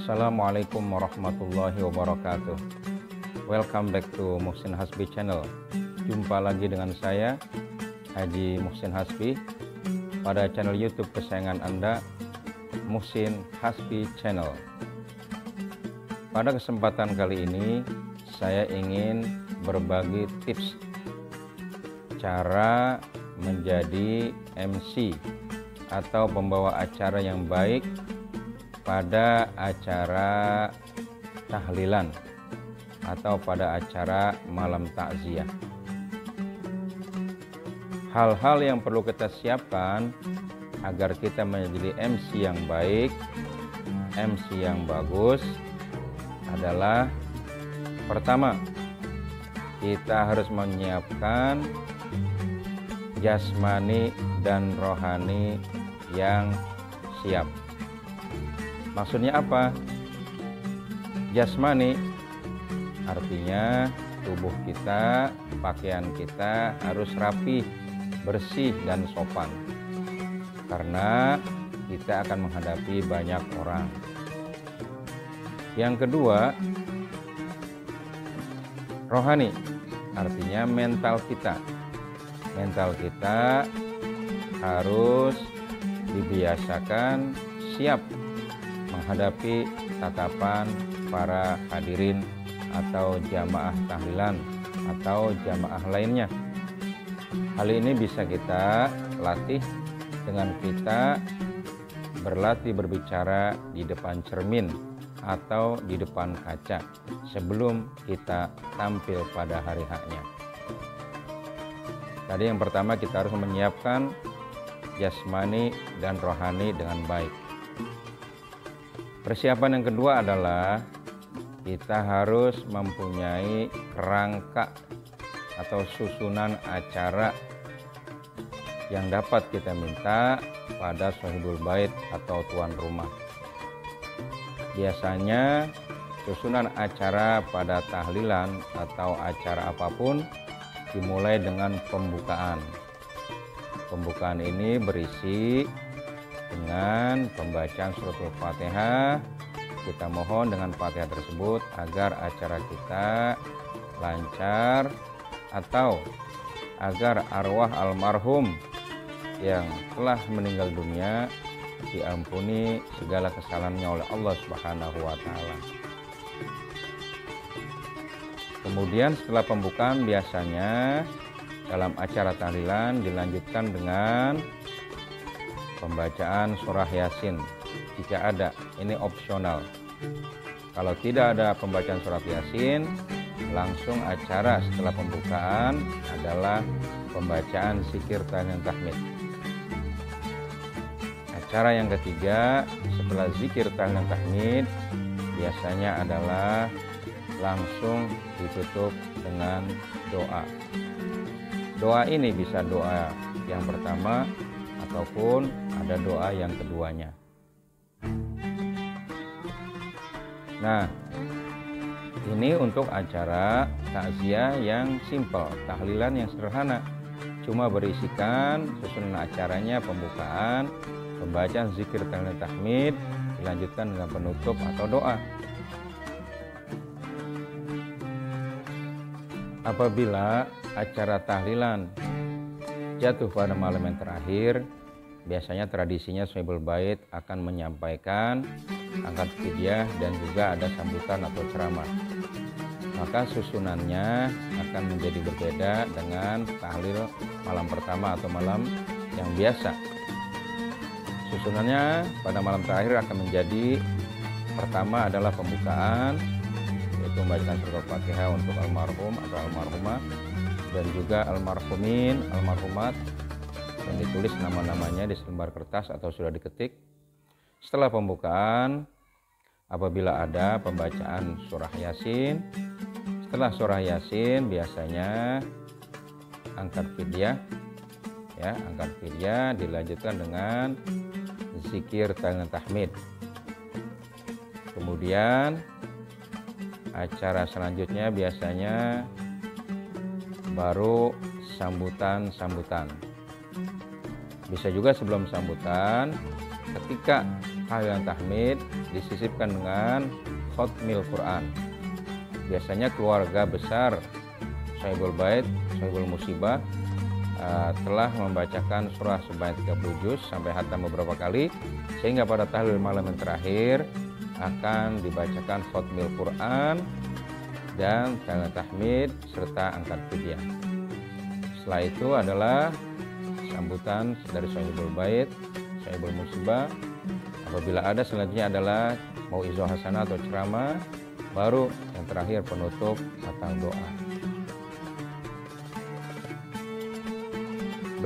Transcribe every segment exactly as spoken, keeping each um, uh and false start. Assalamualaikum warahmatullahi wabarakatuh. Welcome back to Muhsin Hasbi Channel. Jumpa lagi dengan saya, Haji Muhsin Hasbi, pada channel YouTube kesayangan Anda, Muhsin Hasbi Channel. Pada kesempatan kali ini, saya ingin berbagi tips cara menjadi M C atau pembawa acara yang baik pada acara tahlilan atau pada acara malam takziah. Hal-hal yang perlu kita siapkan agar kita menjadi M C yang baik, M C yang bagus adalah pertama, kita harus menyiapkan jasmani dan rohani yang siap. Maksudnya apa? Jasmani artinya tubuh kita, pakaian kita harus rapi, bersih dan sopan, karena kita akan menghadapi banyak orang. Yang kedua, rohani artinya mental kita. Mental kita harus dibiasakan siap menghadapi tatapan para hadirin atau jamaah tahlilan atau jamaah lainnya. Hal ini bisa kita latih dengan kita berlatih berbicara di depan cermin atau di depan kaca sebelum kita tampil pada hari haknya. Tadi yang pertama, kita harus menyiapkan jasmani dan rohani dengan baik. Persiapan yang kedua adalah kita harus mempunyai kerangka atau susunan acara yang dapat kita minta pada Shahidul Bait atau tuan rumah. Biasanya susunan acara pada tahlilan atau acara apapun dimulai dengan pembukaan. Pembukaan ini berisi dengan pembacaan surat Al-Fatihah. Kita mohon dengan Fatihah tersebut agar acara kita lancar atau agar arwah almarhum yang telah meninggal dunia diampuni segala kesalahannya oleh Allah Subhanahu wa taala. Kemudian setelah pembukaan, biasanya dalam acara tahlilan dilanjutkan dengan pembacaan surah Yasin jika ada. Ini opsional. Kalau tidak ada pembacaan surah Yasin, langsung acara setelah pembukaan adalah pembacaan zikir dan tahmid. Acara yang ketiga setelah zikir dan tahmid biasanya adalah langsung ditutup dengan doa. Doa ini bisa doa yang pertama ataupun ada doa yang keduanya. Nah, ini untuk acara takziah yang simpel, tahlilan yang sederhana, cuma berisikan susunan acaranya pembukaan, pembacaan zikir dan tahmid, dilanjutkan dengan penutup atau doa. Apabila acara tahlilan jatuh pada malam yang terakhir, biasanya tradisinya Shahidul Bait akan menyampaikan angkat fidyah dan juga ada sambutan atau ceramah. Maka susunannya akan menjadi berbeda dengan tahlil malam pertama atau malam yang biasa. Susunannya pada malam terakhir akan menjadi pertama adalah pembukaan, yaitu membacakan surah Al-Fatihah untuk almarhum atau almarhumah dan juga almarhumin, almarhumat, dan ditulis nama-namanya di selembar kertas atau sudah diketik. Setelah pembukaan, apabila ada pembacaan surah Yasin, setelah surah Yasin biasanya angkat fidyah, ya, angkat fidyah dilanjutkan dengan zikir dan tahmid. Kemudian acara selanjutnya biasanya baru sambutan-sambutan. Bisa juga sebelum sambutan, ketika tahlilan tahmid disisipkan dengan khotmil Quran. Biasanya keluarga besar Sahibul Bait, Sahibul Musibah uh, telah membacakan surah sebanyak tiga puluh juz sampai hatam beberapa kali, sehingga pada tahlil malam yang terakhir akan dibacakan khotmil Quran dan tahlilan tahmid serta angkat pujian. Setelah itu adalah sambutan dari Sahibul Bait, Sahibul Musibah. Apabila ada, selanjutnya adalah mauizah hasanah atau ceramah, baru yang terakhir penutup atau doa.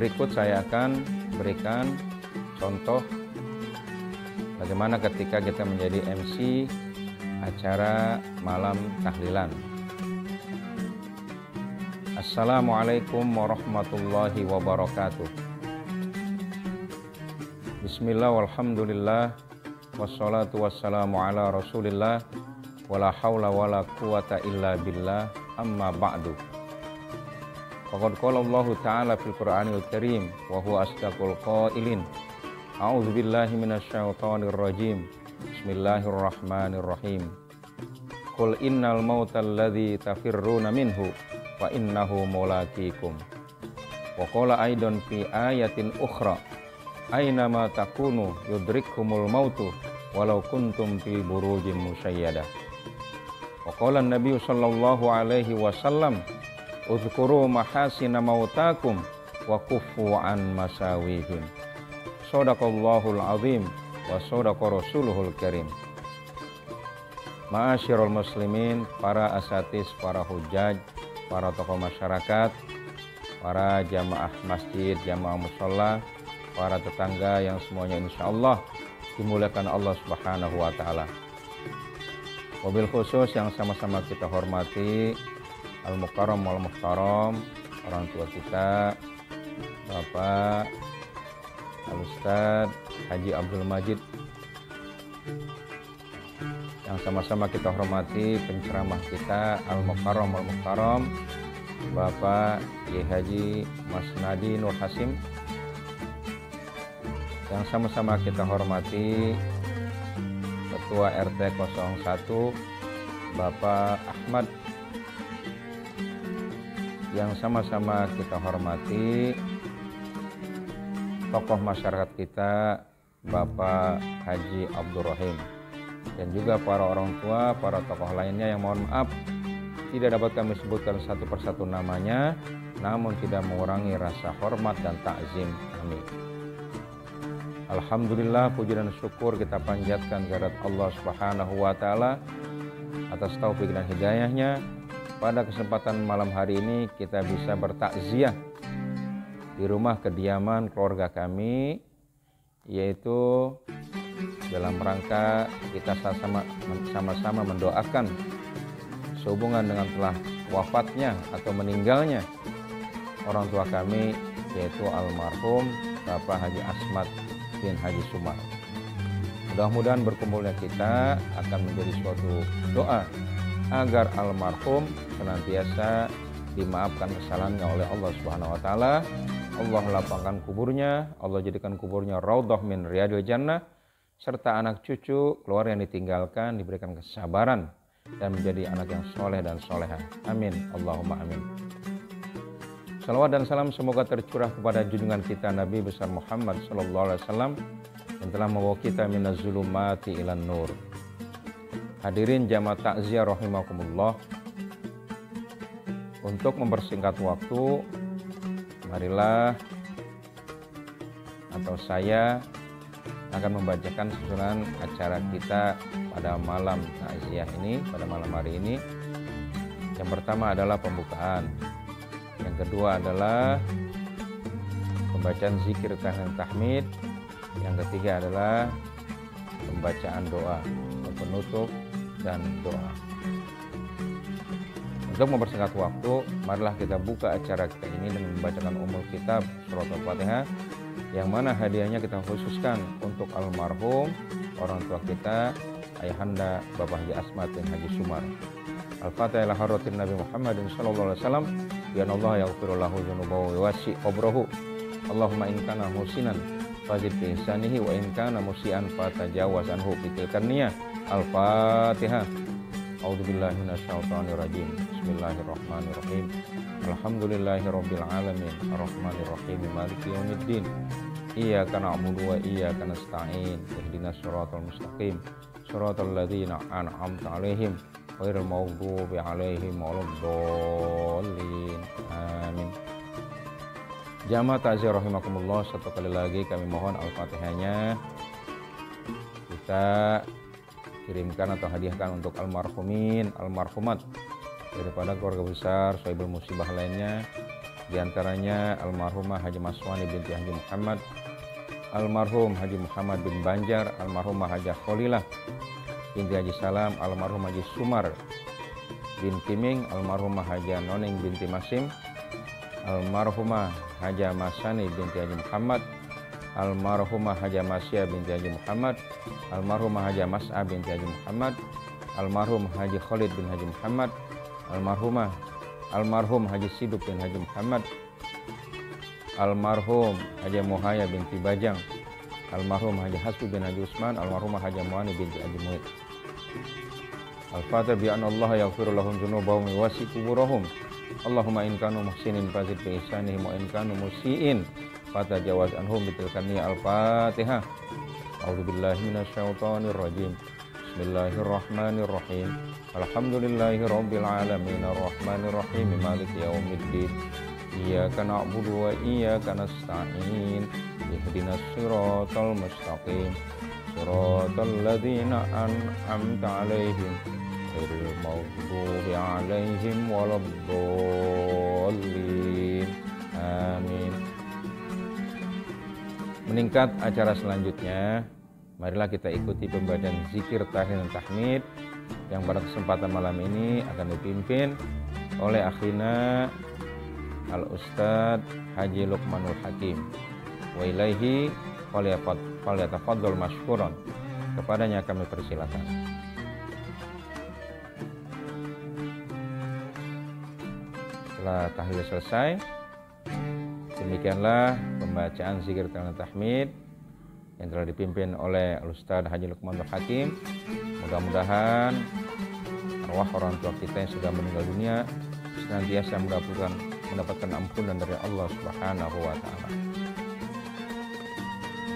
Berikut saya akan berikan contoh bagaimana ketika kita menjadi M C acara malam tahlilan. Assalamualaikum warahmatullahi wabarakatuh. Bismillah, walhamdulillah, wassalatu wassalamu ala rasulillah, wala hawla wala quwata illa billah, amma ba'du. Faqad qala Allahu ta'ala fil Qur'anil karim, wa huwa asdaqul qailin. A'udzu billahi minasy syaithanir rajim. Bismillahirrahmanirrahim. Qul innal mautal ladzi tafirruna minhu wa innahu mulaqikum. Wa qala aidan fi ayatin ukhra, aina ma takunu yudrikkumul mautu walau kuntum fi burujin musyayyadah. Wa qala an-nabiy sallallahu alaihi wasallam, udhkuru mahasina mautakum wa kuffu an masawihim. Shadaqallahul azim wa shadaqa rasuluhul karim. Ma'asyiral muslimin, para asatis, para hujjaj, para tokoh masyarakat, para jamaah masjid, jamaah mushola, para tetangga yang semuanya insya Allah dimuliakan Allah Subhanahu wa Ta'ala. Wabil khusus yang sama-sama kita hormati, al-mukarram wal-muhtaram, orang tua kita, Bapak Al-Ustadz Haji Abdul Majid, yang sama-sama kita hormati penceramah kita al-mukarram al-mukarram Bapak Haji Mas Nadi Nur Hasim, yang sama-sama kita hormati Ketua R T nol satu Bapak Ahmad, yang sama-sama kita hormati tokoh masyarakat kita Bapak Haji Abdurrahim, dan juga para orang tua, para tokoh lainnya yang mohon maaf tidak dapat kami sebutkan satu persatu namanya, namun tidak mengurangi rasa hormat dan takzim kami. Alhamdulillah, puji dan syukur kita panjatkan kehadirat Allah Subhanahu wa Ta'ala atas taufik dan hidayahnya. Pada kesempatan malam hari ini kita bisa bertakziah di rumah kediaman keluarga kami, yaitu dalam rangka kita sama-sama mendoakan sehubungan dengan telah wafatnya atau meninggalnya orang tua kami, yaitu almarhum Bapak Haji Asmat bin Haji Sumar. Mudah-mudahan berkumpulnya kita akan menjadi suatu doa agar almarhum senantiasa dimaafkan kesalahannya oleh Allah Subhanahu wa Ta'ala. Allah lapangkan kuburnya, Allah jadikan kuburnya raudhah min riyadil jannah, serta anak cucu, keluarga yang ditinggalkan diberikan kesabaran dan menjadi anak yang soleh dan soleha. Amin, Allahumma amin. Salawat dan salam semoga tercurah kepada junjungan kita Nabi besar Muhammad Sallallahu Alaihi Wasallam yang telah membawa kita minaz zulumati ilan nur. Hadirin jamaah takziah rahimakumullah, untuk mempersingkat waktu, marilah atau saya akan membacakan susunan acara kita pada malam takziah ini, pada malam hari ini. Yang pertama adalah pembukaan, yang kedua adalah pembacaan zikir tahlil tahmid, yang ketiga adalah pembacaan doa, penutup dan doa. Untuk mempersingkat waktu, marilah kita buka acara kita ini dengan membacakan umul kitab surah Al-Fatihah, yang mana hadiahnya kita khususkan untuk almarhum orang tua kita ayahanda Bapak Haji Asmat dan Haji Sumar. Al-Fatihah haratin Nabi Muhammadin sallallahu alaihi wasallam, ya Allah yaghfirullahu dzunubahu wa yuwassi qabrahu. Allahumma in kana muhsinan fazid bisanihi wa in kana musian fatajawaz anhu bitil karniyah. Al-Fatihah. A'udzubillahi minasyaitonir rajim. Bismillahirrahmanirrahim. Alhamdulillahirabbil alamin. Arrahmanir rahim. Maliki yaumiddin. Iyyaka na'budu wa iyyaka nasta'in. Ihdinas shiratal mustaqim. Shiratal ladzina an'amta 'alaihim. Ghairil maghdubi 'alaihim waladdallin. Amin. Jamaah ta'zir rahimakumullah, satu kali lagi kami mohon Al-Fatihahnya kita kirimkan atau hadiahkan untuk almarhumin, almarhumat daripada keluarga besar sohibul musibah lainnya, diantaranya almarhumah Haji Maswani binti Haji Muhammad, almarhum Haji Muhammad bin Banjar, almarhumah Haji Khalilah binti Haji Salam, almarhum Haji Sumar bin Kiming, almarhumah Haji Noneng binti Masim, almarhumah Haji Masani binti Haji Muhammad, almarhumah Haji Masia binti Haji Muhammad, almarhumah Haji Mas'a binti Haji Muhammad, almarhum Haji Khalid bin Haji Muhammad, almarhumah almarhum Haji Sidub bin Haji Muhammad, almarhum Haji Muhayyah binti Bajang, almarhum Haji Hasbub bin Haji Usman, almarhumah Haji Mu'ani binti Haji Mu'it. Al-Fatihah bi anallahu yaghfiru lahum dzunubahum wa yuwassi quburahum. Allahumma in kanu muhsinin fazid bi ihsanihim wa in kanu musiin fatajawaz anhum bitil karniyah. Al-Fatihah. A'udzubillahi minasyaitonir rajim. Bismillahirrahmanirrahim. Alhamdulillahirabbil alamin arrahmanir rahim maliki yaumiddin. Iyyaka na'budu wa iyyaka nasta'in. Ihdinas shiratal mustaqim. Shiratal ladzina an'amta 'alaihim. Ghairil maghdubi 'alaihim waladdallin. Amin. Meningkat acara selanjutnya, marilah kita ikuti pembacaan zikir tahlil dan tahmid yang pada kesempatan malam ini akan dipimpin oleh akhina Al-Ustadz Haji Luqmanul Hakim. Wa ilaihi falyatafaddal masykuran. Kepadanya kami persilakan. Setelah tahlil selesai, demikianlah pembacaan zikir dan tahmid yang telah dipimpin oleh Ustadz Haji Luqmanul Hakim. Mudah-mudahan arwah orang tua kita yang sudah meninggal dunia senantiasa mendapatkan mendapatkan ampunan dari Allah Subhanahu wa taala.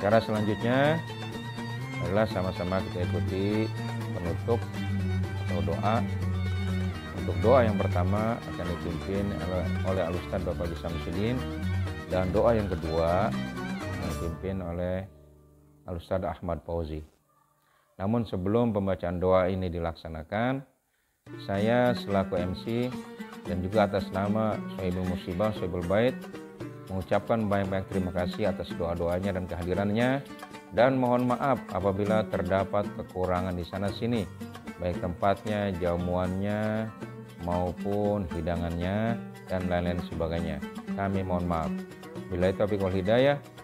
Cara selanjutnya adalah sama-sama kita ikuti penutup atau doa. Untuk doa yang pertama akan dipimpin oleh Al-Ustadz Bapak Haji Samsudin, dan doa yang kedua yang dipimpin oleh Al-Ustadz Ahmad Fauzi. Namun sebelum pembacaan doa ini dilaksanakan, saya selaku M C dan juga atas nama Sohibul Musibah, Sohibul Bait mengucapkan banyak-banyak terima kasih atas doa-doanya dan kehadirannya, dan mohon maaf apabila terdapat kekurangan di sana sini, baik tempatnya, jamuannya, maupun hidangannya, dan lain-lain sebagainya. Kami mohon maaf. Billahi taufiq wal hidayah.